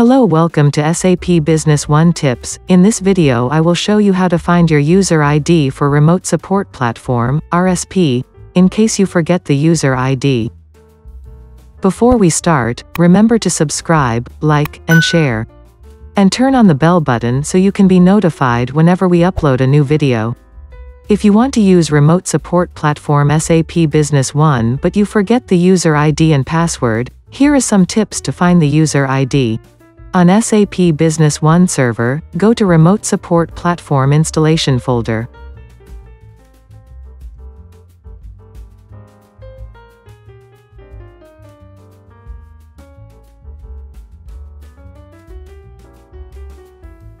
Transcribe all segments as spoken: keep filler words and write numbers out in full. Hello, welcome to S A P Business One Tips. In this video I will show you how to find your user I D for Remote Support Platform, R S P, in case you forget the user I D. Before we start, remember to subscribe, like, and share. And turn on the bell button so you can be notified whenever we upload a new video. If you want to use Remote Support Platform S A P Business One but you forget the user I D and password, here are some tips to find the user I D. On S A P Business One server, go to Remote Support Platform Installation folder.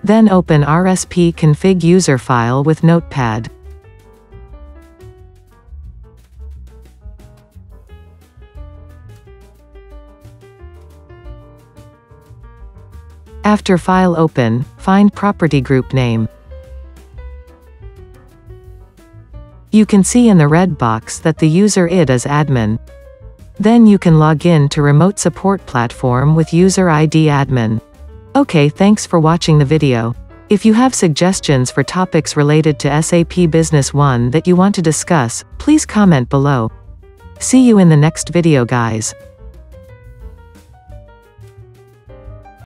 Then open R S P config user file with Notepad. After file open, find property group name. You can see in the red box that the user I D is admin. Then you can log in to Remote Support Platform with user I D admin. Okay, thanks for watching the video. If you have suggestions for topics related to S A P Business One that you want to discuss, please comment below. See you in the next video, guys.